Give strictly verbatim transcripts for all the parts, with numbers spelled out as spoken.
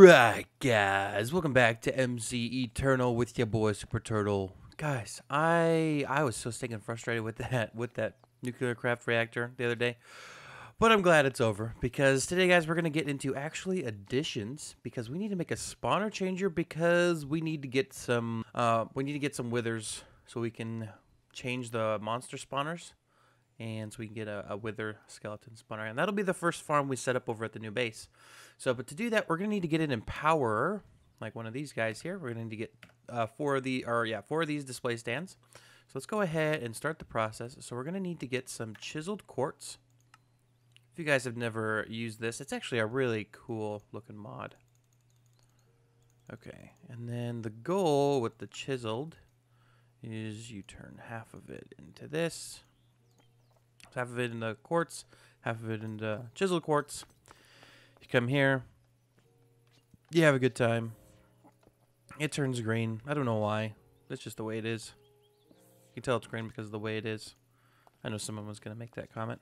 Alright guys, welcome back to M C Eternal with your boy Super Turtle. Guys, I I was so stinking frustrated with that with that nuclear craft reactor the other day. But I'm glad it's over, because today guys we're going to get into actually additions, because we need to make a spawner changer, because we need to get some uh we need to get some withers so we can change the monster spawners, and so we can get a, a wither skeleton spawner, and that'll be the first farm we set up over at the new base. So, but to do that, we're gonna need to get an empowerer, like one of these guys here. We're gonna need to get uh, four of the, or yeah, four of these display stands. So let's go ahead and start the process. So we're gonna need to get some chiseled quartz. If you guys have never used this, it's actually a really cool looking mod. Okay, and then the goal with the chiseled is you turn half of it into this. Half of it into quartz, half of it into chiseled quartz. You come here, you have a good time. It turns green. I don't know why. That's just the way it is. You can tell it's green because of the way it is. I know someone was going to make that comment.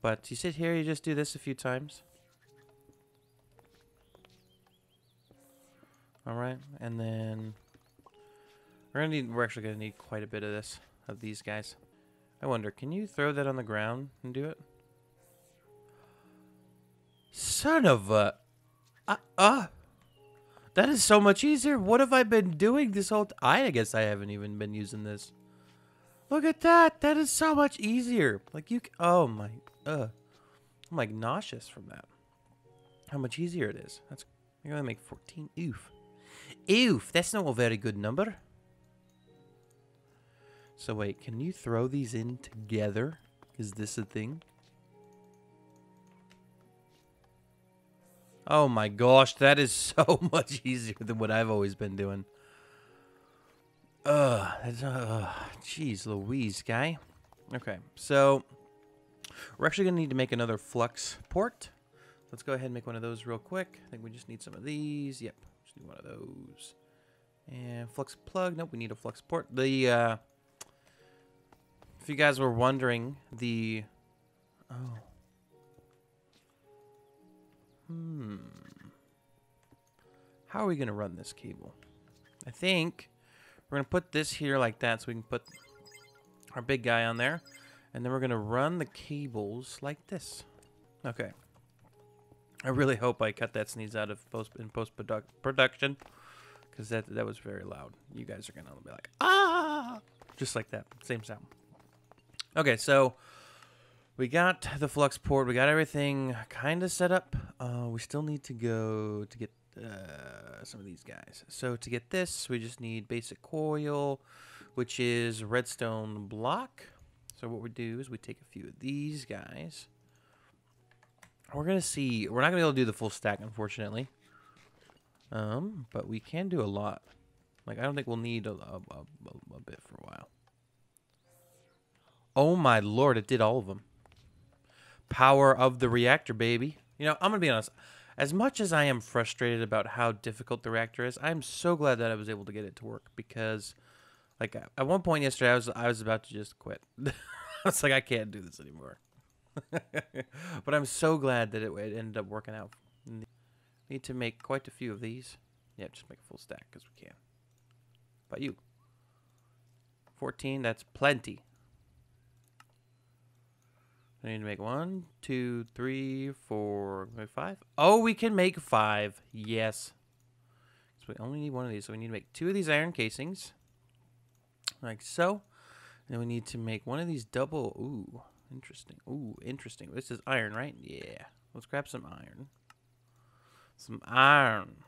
But you sit here, you just do this a few times. Alright, and then we're gonna need, we're actually going to need quite a bit of this, of these guys. I wonder, can you throw that on the ground and do it? Son of a... Uh, uh, that is so much easier. What have I been doing this whole... T I, I guess I haven't even been using this. Look at that. That is so much easier. Like you... C oh my... Uh, I'm like nauseous from that. How much easier it is. That's, you're going to make fourteen. Oof. Oof. That's not a very good number. So wait, can you throw these in together? Is this a thing? Oh my gosh, that is so much easier than what I've always been doing. Ugh, that's, uh, geez Louise, guy. Okay, so we're actually gonna need to make another flux port. Let's go ahead and make one of those real quick. I think we just need some of these. Yep, just need one of those. And flux plug, nope, we need a flux port. The, uh... If you guys were wondering, the... Oh. Hmm. How are we going to run this cable? I think we're going to put this here like that so we can put our big guy on there. And then we're going to run the cables like this. Okay. I really hope I cut that sneeze out of post in post-production, because that, that was very loud. You guys are going to be like, ah! Just like that. Same sound. Okay, so we got the flux port. We got everything kind of set up. Uh, we still need to go to get uh, some of these guys. So to get this, we just need basic coil, which is redstone block. So what we do is we take a few of these guys. We're going to see. We're not going to be able to do the full stack, unfortunately. Um, but we can do a lot. Like, I don't think we'll need a, a, a, a bit for a while. Oh my lord, it did all of them. Power of the reactor, baby. You know, I'm going to be honest. As much as I am frustrated about how difficult the reactor is, I'm so glad that I was able to get it to work, because, like, at one point yesterday, I was, I was about to just quit. I was like, I can't do this anymore. But I'm so glad that it, it ended up working out. Need to make quite a few of these. Yeah, just make a full stack, because we can. But you. fourteen, that's plenty. I need to make one, two, three, four, five. Oh, we can make five. Yes. So we only need one of these. So we need to make two of these iron casings. Like so. And then we need to make one of these double. Ooh, interesting. Ooh, interesting. This is iron, right? Yeah. Let's grab some iron. Some iron.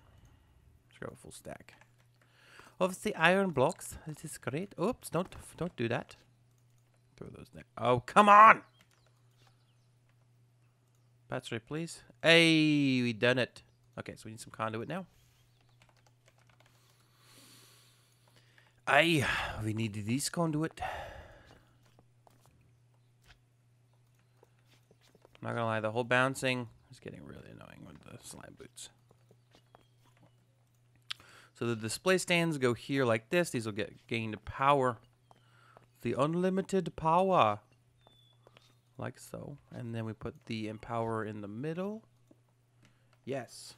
Let's grab a full stack. Obviously, iron blocks. This is great. Oops, don't, don't do that. Throw those there. Oh, come on! Battery, please. Hey, we done it. Okay, so we need some conduit now. Aye, we need this conduit. I'm not gonna lie, the whole bouncing is getting really annoying with the slime boots. So the display stands go here like this. These will get gained power. The unlimited power. Like so. And then we put the empowerer in the middle. Yes.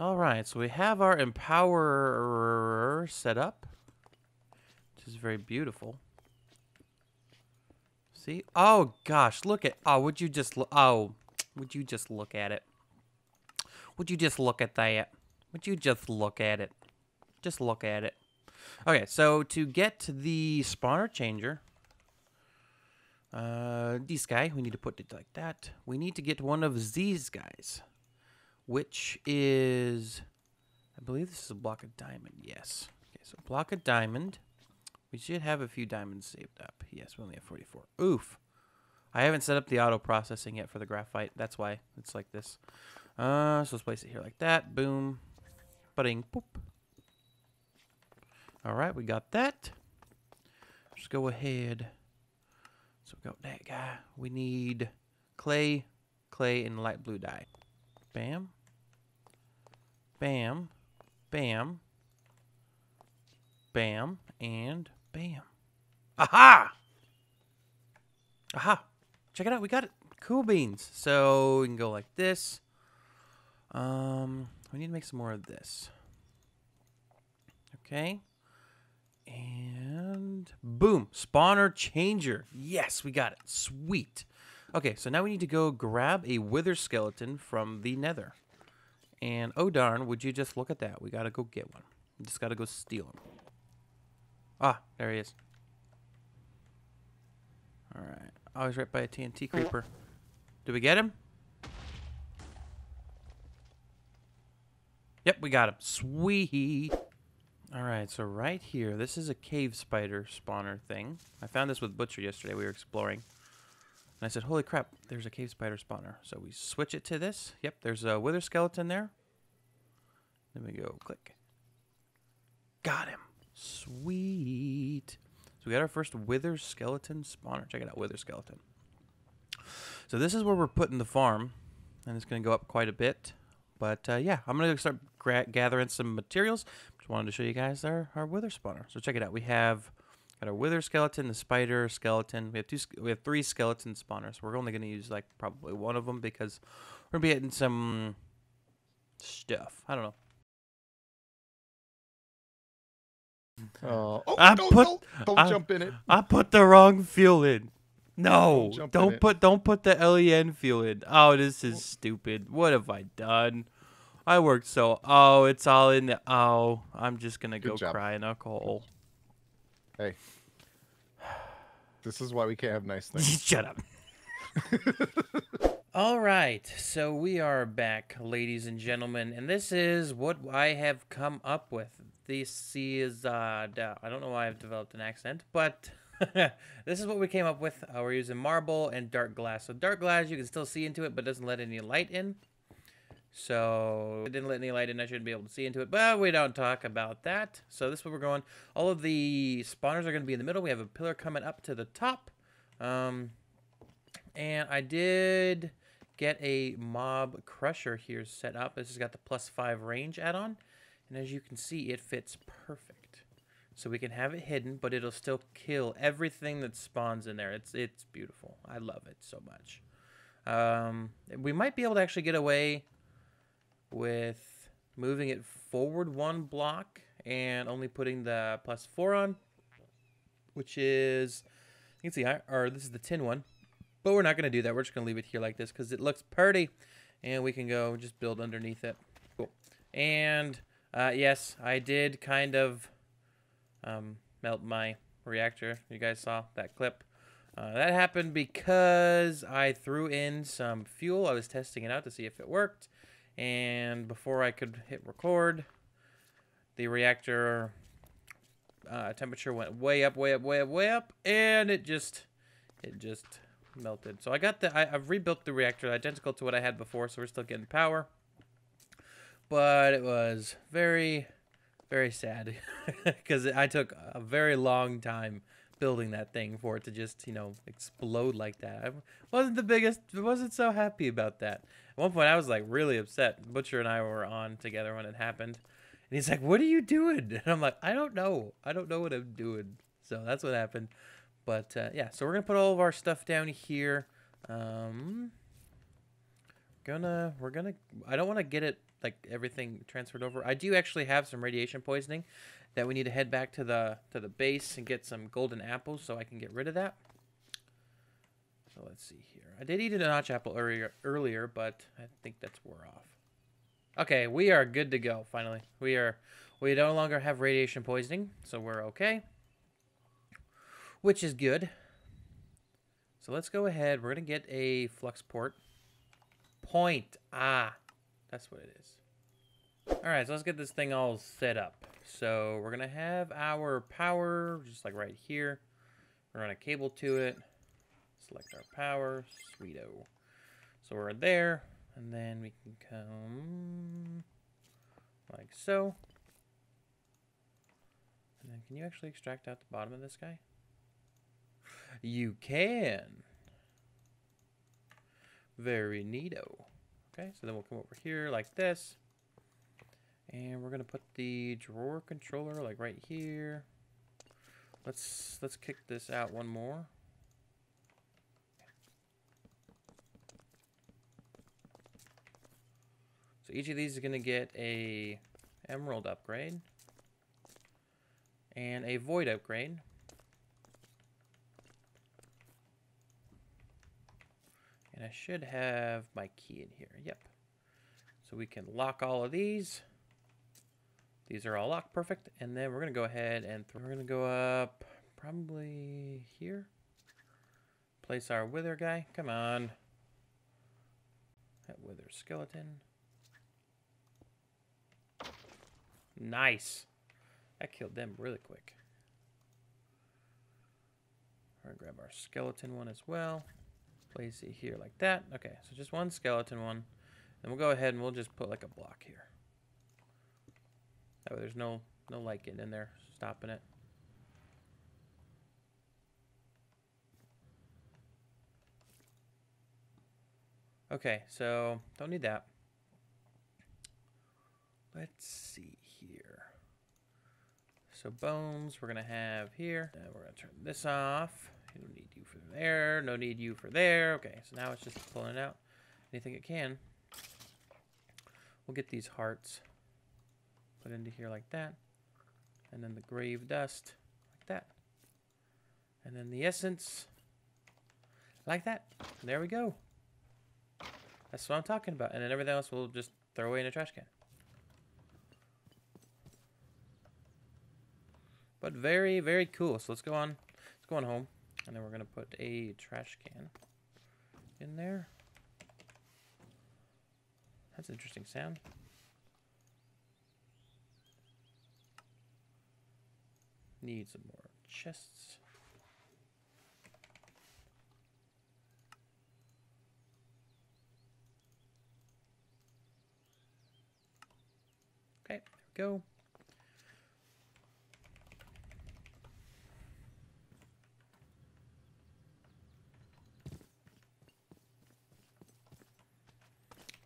All right, so we have our empowerer set up, which is very beautiful. See? Oh gosh, look at, oh, would you just, oh, would you just look at it? Would you just look at that? Would you just look at it? Just look at it. Okay, so to get the spawner changer, uh, this guy, we need to put it like that. We need to get one of these guys, which is, I believe this is a block of diamond, yes. Okay, so block of diamond. We should have a few diamonds saved up. Yes, we only have forty-four. Oof. I haven't set up the auto processing yet for the graphite. That's why it's like this. Uh, so let's place it here like that. Boom. Ba-ding. Boop. All right, we got that. Let's go ahead. So we got that guy. We need clay, clay, and light blue dye. Bam. Bam. Bam. Bam. And... bam. Aha! Aha! Check it out. We got it. Cool beans. So we can go like this. Um, we need to make some more of this. Okay. And boom. Spawner changer. Yes, we got it. Sweet. Okay, so now we need to go grab a wither skeleton from the nether. And oh darn, would you just look at that. We got to go get one. We just got to go steal him. Ah, there he is. Alright. Oh, he's right by a T N T creeper. Did we get him? Yep, we got him. Sweet. Alright, so right here, this is a cave spider spawner thing. I found this with Butcher yesterday. We were exploring. And I said, holy crap, there's a cave spider spawner. So we switch it to this. Yep, there's a wither skeleton there. Then we go click. Got him. Sweet. So we got our first wither skeleton spawner. Check it out, wither skeleton. So this is where we're putting the farm, and it's going to go up quite a bit. But uh, yeah, I'm going to start gra gathering some materials. Just wanted to show you guys our, our wither spawner. So check it out. We have got our wither skeleton, the spider skeleton. We have two. We have three skeleton spawners. We're only going to use like probably one of them because we're going to be getting some stuff. I don't know. Oh, oh, I don't, put, don't, don't I, jump in it. I put the wrong fuel in. No, don't, don't put it. Don't put the L E N fuel in. Oh, this is stupid. What have I done? I worked so. Oh, it's all in the. Oh, I'm just gonna Good go job. cry in alcohol. Hey, this is why we can't have nice things. Shut up. All right, so we are back, ladies and gentlemen, and this is what I have come up with. This is, uh, I don't know why I've developed an accent, but this is what we came up with. Uh, we're using marble and dark glass. So dark glass, you can still see into it, but doesn't let any light in. So it didn't let any light in. I shouldn't be able to see into it, but we don't talk about that. So this is where we're going. All of the spawners are going to be in the middle. We have a pillar coming up to the top. Um, and I did get a mob crusher here set up. This has got the plus five range add-on. And as you can see, it fits perfect. So we can have it hidden, but it'll still kill everything that spawns in there. It's it's beautiful. I love it so much. Um, we might be able to actually get away with moving it forward one block and only putting the plus four on, which is, you can see, I, or this is the tin one. But we're not going to do that. We're just going to leave it here like this because it looks pretty. And we can go just build underneath it. Cool. And... Uh, yes, I did kind of um, melt my reactor. You guys saw that clip. Uh, that happened because I threw in some fuel. I was testing it out to see if it worked. And before I could hit record, the reactor uh, temperature went way up, way up, way up, way up. And it just, it just melted. So I got the, I, I've rebuilt the reactor identical to what I had before. So we're still getting power. But it was very, very sad because I took a very long time building that thing for it to just, you know, explode like that. I wasn't the biggest, wasn't so happy about that. At one point, I was like really upset. Butcher and I were on together when it happened. And he's like, what are you doing? And I'm like, I don't know. I don't know what I'm doing. So that's what happened. But uh, yeah, so we're going to put all of our stuff down here. Um, gonna, we're going to, I don't want to get it like everything transferred over. I do actually have some radiation poisoning that we need to head back to the to the base and get some golden apples so I can get rid of that. So let's see here. I did eat a notch apple earlier, earlier, but I think that's wore off. Okay, we are good to go. Finally, we are we no longer have radiation poisoning, so we're okay, which is good. So let's go ahead. We're gonna get a flux port point. Ah, that's what it is. All right, so let's get this thing all set up. So we're gonna have our power just like right here. We're gonna run a cable to it. Select our power, sweeto. So we're there, and then we can come like so. And then can you actually extract out the bottom of this guy? You can. Very neato. Okay, so then we'll come over here like this. And we're gonna put the drawer controller like right here. Let's let's kick this out one more. So each of these is gonna get a emerald upgrade and a void upgrade. And I should have my key in here. Yep. So we can lock all of these. These are all locked, perfect. And then we're gonna go ahead and we're gonna go up probably here. Place our wither guy. Come on. That wither skeleton. Nice. I killed them really quick. We're gonna grab our skeleton one as well. Place it here like that. Okay, so just one skeleton one. And we'll go ahead and we'll just put like a block here. That way there's no, no light getting in there, stopping it. Okay, so don't need that. Let's see here. So bones we're gonna have here. And we're gonna turn this off. No need you for there. No need you for there. Okay, so now it's just pulling out anything it can. We'll get these hearts put into here like that. And then the grave dust like that. And then the essence like that. And there we go. That's what I'm talking about. And then everything else we'll just throw away in a trash can. But very, very cool. So let's go on. Let's go on home. And then we're going to put a trash can in there. That's an interesting sound. Need some more chests. Okay, there we go.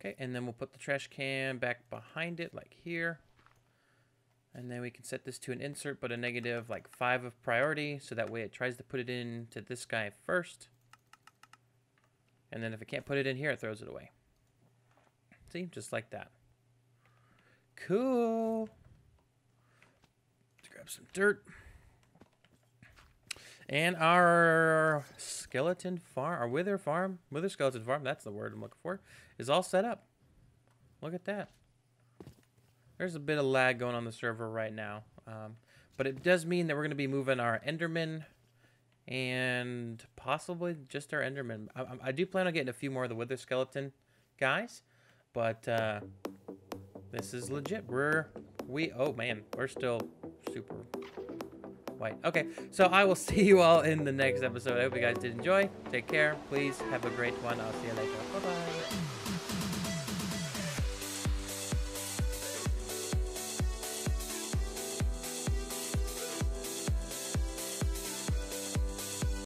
Okay, and then we'll put the trash can back behind it, like here. And then we can set this to an insert, but a negative, like, five of priority. So that way it tries to put it in to this guy first. And then if it can't put it in here, it throws it away. See? Just like that. Cool. Let's grab some dirt. And our skeleton farm, our wither farm, wither skeleton farm, that's the word I'm looking for, is all set up. Look at that. There's a bit of lag going on the server right now. Um, but it does mean that we're going to be moving our Enderman and possibly just our Enderman. I, I do plan on getting a few more of the wither skeleton guys. But uh, this is legit. We're, we, oh man, we're still super... white. Okay, so I will see you all in the next episode. I hope you guys did enjoy. Take care. Please have a great one. I'll see you later. Bye-bye.